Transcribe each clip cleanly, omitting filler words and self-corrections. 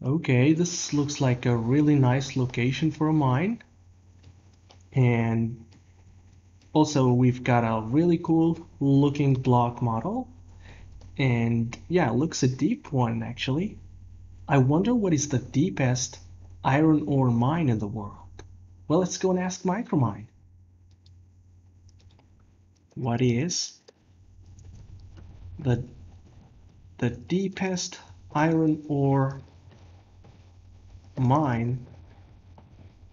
Okay, this looks like a really nice location for a mine. And also we've got a really cool looking block model. And yeah, looks a deep one actually. I wonder what is the deepest iron ore mine in the world. Well, let's go and ask Micromine. What is the deepest iron ore mine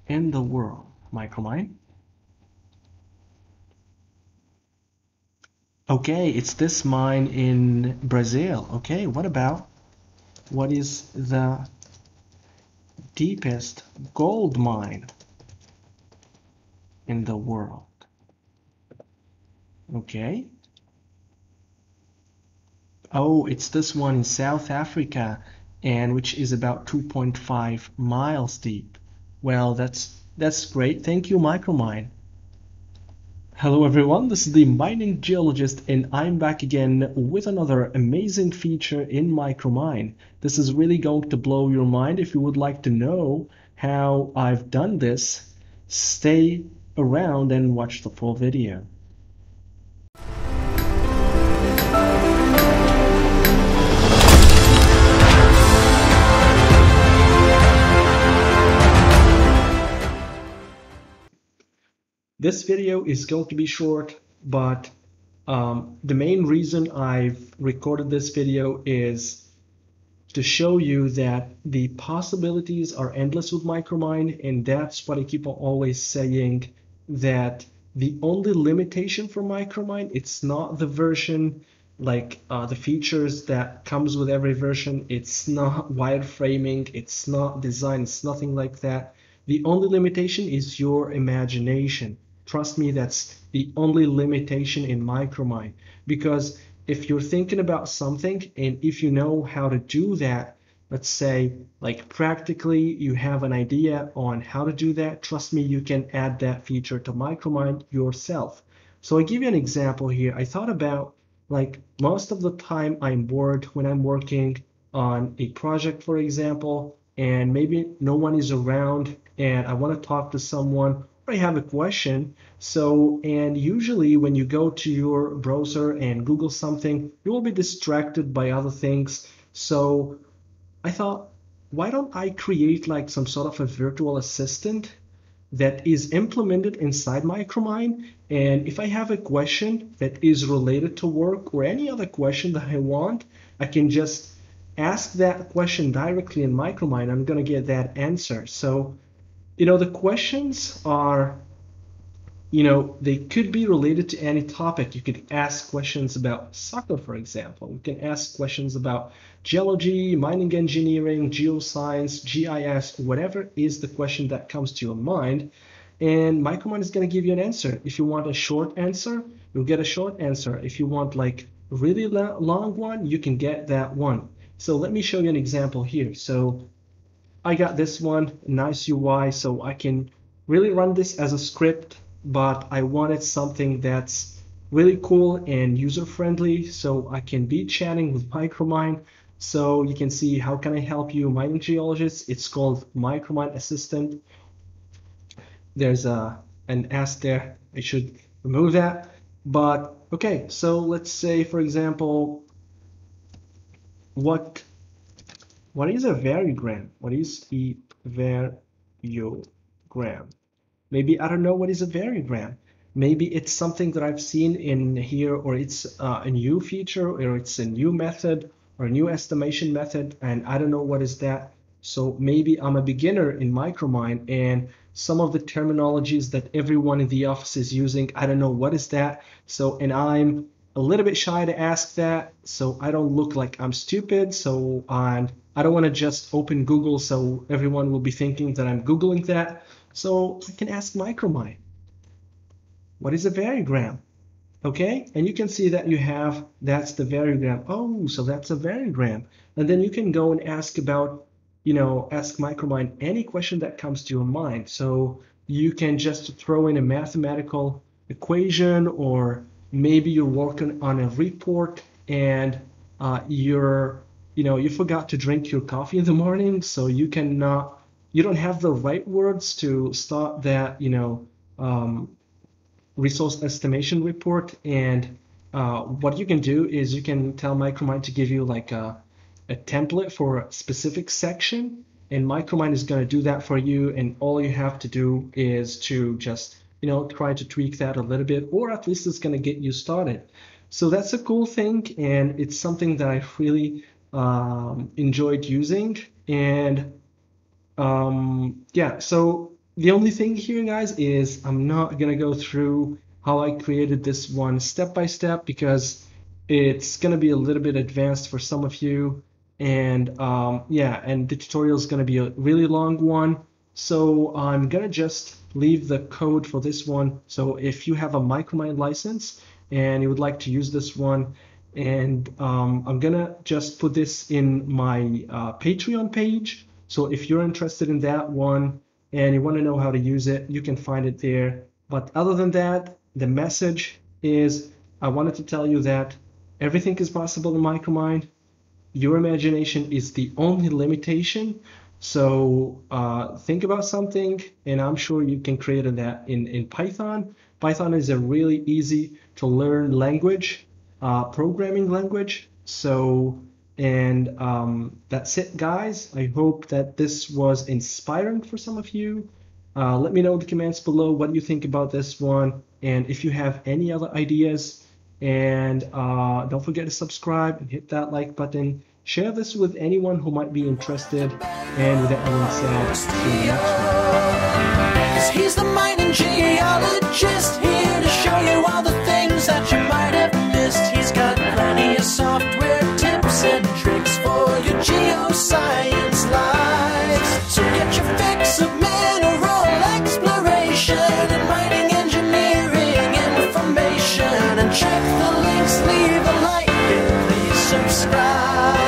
in the world, Micromine? Okay, it's this mine in Brazil. Okay, what is the deepest gold mine in the world? Okay. Oh, it's this one in South Africa, and which is about 2.5 miles deep. Well, that's great. Thank you, Micromine. Hello everyone, this is the Mining Geologist and I'm back again with another amazing feature in Micromine. This is really going to blow your mind. If you would like to know how I've done this, stay around and watch the full video. This video is going to be short, but the main reason I've recorded this video is to show you that the possibilities are endless with Micromine, and that's what I keep on always saying, that the only limitation for Micromine, it's not the version, like the features that comes with every version, it's not wireframing, it's not design, it's nothing like that. The only limitation is your imagination. Trust me, that's the only limitation in Micromine, because if you're thinking about something and if you know how to do that, let's say like practically you have an idea on how to do that, trust me, you can add that feature to Micromine yourself. So I give you an example here. I thought about like most of the time I'm bored when I'm working on a project, for example, and maybe no one is around and I want to talk to someone, I have a question. So, and usually when you go to your browser and Google something, you will be distracted by other things. So I thought, why don't I create like some sort of a virtual assistant that is implemented inside Micromine? And if I have a question that is related to work or any other question that I want, I can just ask that question directly in Micromine. I'm going to get that answer. So, you know, the questions are, you know, they could be related to any topic. You could ask questions about soccer, for example. You can ask questions about geology, mining engineering, geoscience, GIS, whatever is the question that comes to your mind. And Micromine is going to give you an answer. If you want a short answer, you'll get a short answer. If you want like a really long one, you can get that one. So let me show you an example here. So I got this one, nice UI, so I can really run this as a script, but I wanted something that's really cool and user-friendly, so I can be chatting with Micromine. So you can see, how can I help you, Mining Geologist? It's called Micromine Assistant. There's an ask there, I should remove that. But okay, so let's say, for example, what is a variogram? What is a variogram? Maybe I don't know what is a variogram. Maybe it's something that I've seen in here, or it's a new feature, or it's a new method, or a new estimation method, and I don't know what is that. So maybe I'm a beginner in Micromine, and some of the terminologies that everyone in the office is using, I don't know what is that. So, and I'm a little bit shy to ask that, so I don't look like I'm stupid, so I don't want to just open Google, so everyone will be thinking that I'm Googling that. So I can ask Micromine, what is a variogram? Okay, and you can see that you have, that's the variogram. Oh, so that's a variogram. And then you can go and ask about, you know, ask Micromine any question that comes to your mind. So you can just throw in a mathematical equation, or maybe you're working on a report and you're you know, you forgot to drink your coffee in the morning, so you cannot, you don't have the right words to start that, you know, resource estimation report. And what you can do is you can tell Micromine to give you like a template for a specific section, and Micromine is going to do that for you. And all you have to do is to just, you know, try to tweak that a little bit, or at least it's going to get you started. So that's a cool thing, and it's something that I really enjoyed using. And yeah, so the only thing here, guys, is I'm not going to go through how I created this one step by step, because it's going to be a little bit advanced for some of you. And yeah, and the tutorial is going to be a really long one. So I'm going to just leave the code for this one. So if you have a Micromine license and you would like to use this one, and I'm going to just put this in my Patreon page. So if you're interested in that one and you want to know how to use it, you can find it there. But other than that, the message is I wanted to tell you that everything is possible in Micromine. Your imagination is the only limitation. So think about something, and I'm sure you can create that in Python. Python is a really easy to learn language, programming language. So, and that's it, guys. I hope that this was inspiring for some of you. Let me know in the comments below what you think about this one, and if you have any other ideas. And don't forget to subscribe and hit that like button. Share this with anyone who might be interested. And with that, I want to say, see you next time. He's the mining geologist, here to show you all the things that you might have missed. He's got plenty of software tips and tricks for your geoscience lives. So get your fix of mineral exploration and mining engineering information, and check the links, leave a like, and please subscribe.